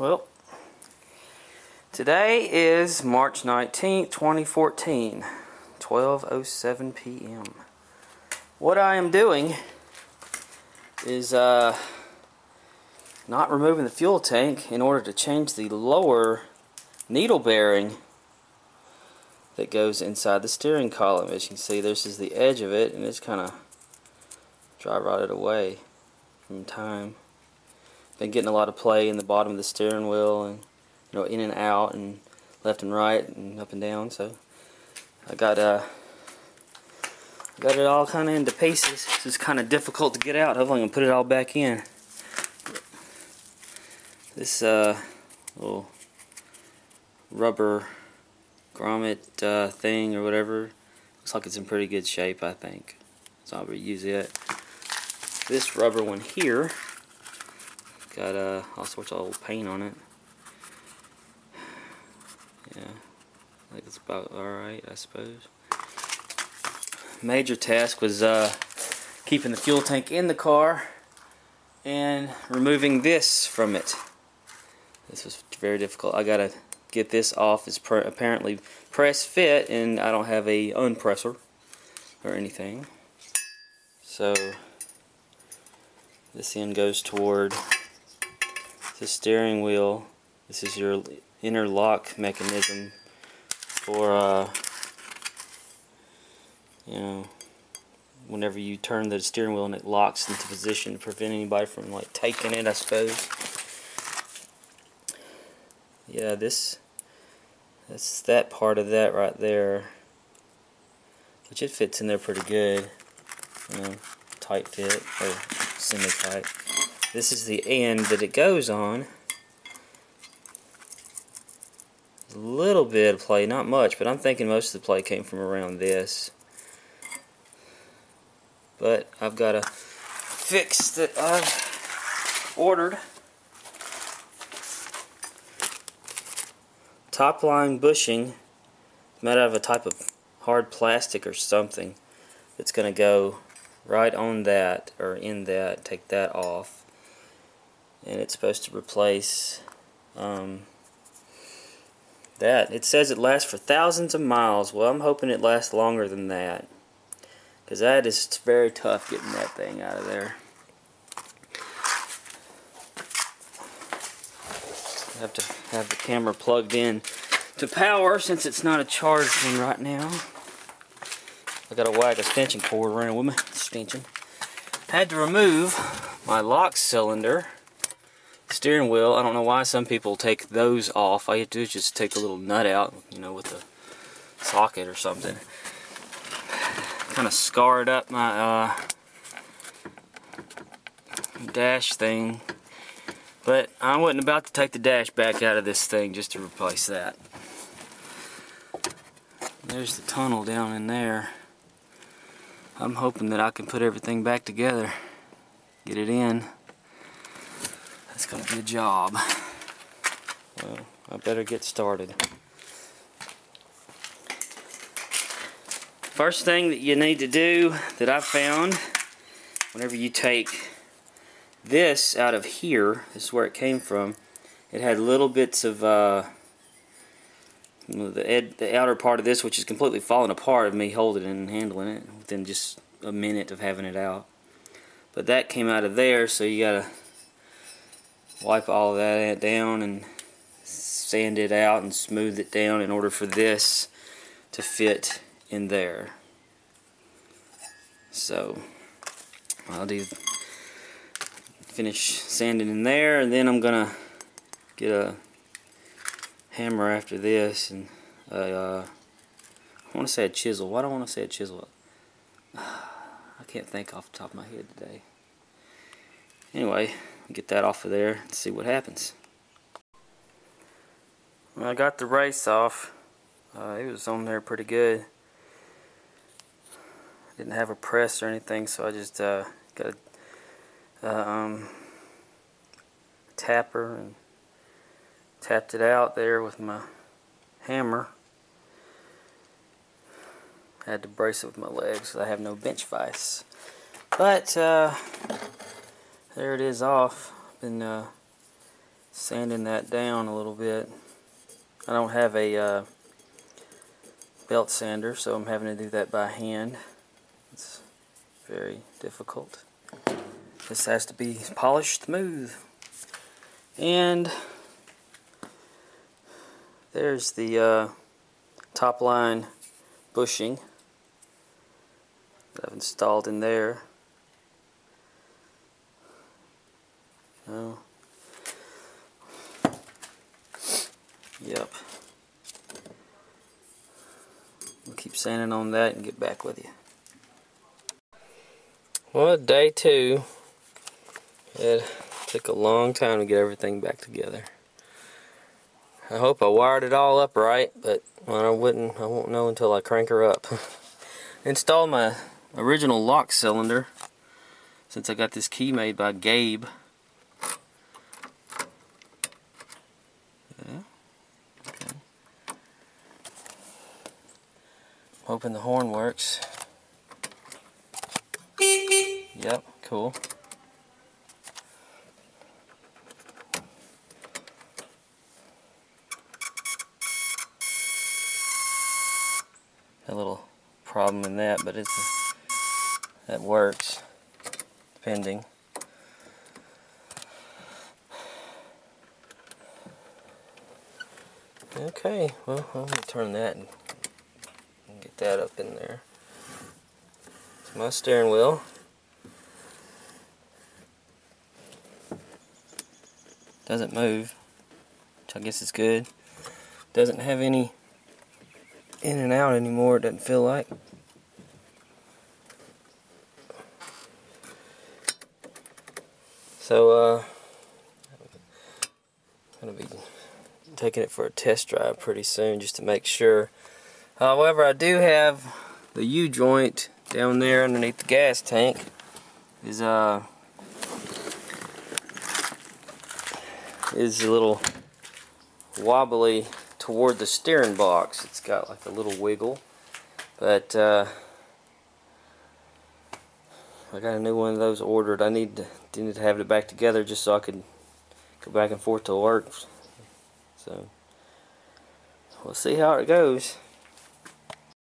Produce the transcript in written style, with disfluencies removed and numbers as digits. Well, today is March 19th, 2014, 12:07 p.m. What I am doing is not removing the fuel tank in order to change the lower needle bearing that goes inside the steering column. As you can see, this is the edge of it, and it's kind of dry rotted away from time. Been getting a lot of play in the bottom of the steering wheel, and in and out, and left and right, and up and down. So I got it all kind of into pieces. It's just kind of difficult to get out. Hopefully, I'm gonna put it all back in. This little rubber grommet thing or whatever looks like it's in pretty good shape, I think. So I'll reuse it. This rubber one here got all sorts of old paint on it. Yeah, I think it's about alright, I suppose. Major task was keeping the fuel tank in the car and removing this from it. This was very difficult. I gotta get this off. It's apparently press fit, and I don't have a unpresser or anything. So this end goes toward the steering wheel. This is your interlock mechanism for whenever you turn the steering wheel and it locks into position to prevent anybody from like taking it, I suppose. Yeah, that's that part of that right there, which it fits in there pretty good, tight fit or semi-tight. This is the end that it goes on. A little bit of play, not much, but I'm thinking most of the play came from around this. But I've got a fix that I've ordered. Topline bushing made out of a type of hard plastic or something that's going to go right on that or in that, take that off, and it's supposed to replace that. It says it lasts for thousands of miles. Well, I'm hoping it lasts longer than that, because that is very tough getting that thing out of there. I have to have the camera plugged in to power since it's not a charged one right now. I gotta wag a extension cord around with my extension. Had to remove my lock cylinder, steering wheel. I don't know why some people take those off. All you have to do is just take the little nut out, with a socket or something. Kind of scarred up my dash thing. But I wasn't about to take the dash back out of this thing just to replace that. There's the tunnel down in there. I'm hoping that I can put everything back together. Get it in. That's going to be a job. Well, I better get started. First thing that you need to do that I found, whenever you take this out of here, this is where it came from. It had little bits of the outer part of this, which is completely falling apart of me holding it and handling it within just a minute of having it out. But that came out of there, so you gotta wipe all of that down and sand it out and smooth it down in order for this to fit in there. So I'll do finish sanding in there, and then I'm gonna get a hammer after this and I want to say a chisel. Why do I want to say a chisel? I can't think off the top of my head today. Anyway, get that off of there and see what happens. Well, I got the race off. It was on there pretty good. I didn't have a press or anything, so I just got a tapper and tapped it out there with my hammer. I had to brace it with my legs because I have no bench vise. But there it is off. Been sanding that down a little bit. I don't have a belt sander, so I'm having to do that by hand. It's very difficult. This has to be polished smooth. And there's the Topline bushing that I've installed in there. Yep. We'll keep sanding on that and get back with you. Well, day two. It took a long time to get everything back together. I hope I wired it all up right, but I won't know until I crank her up. Installed my original lock cylinder since I got this key made by Gabe. Okay. Hoping the horn works. Yep, cool. A little problem in that, but that works, depending. Okay, well, I'm gonna turn that and get that up in there. It's my steering wheel. Doesn't move, which I guess is good. Doesn't have any in and out anymore, it doesn't feel like. So I'm gonna be taking it for a test drive pretty soon just to make sure. However, I do have the U-joint down there underneath the gas tank. Is a little wobbly toward the steering box. It's got like a little wiggle, but I got a new one of those ordered. I needed to have it back together just so I could go back and forth to work. So we'll see how it goes.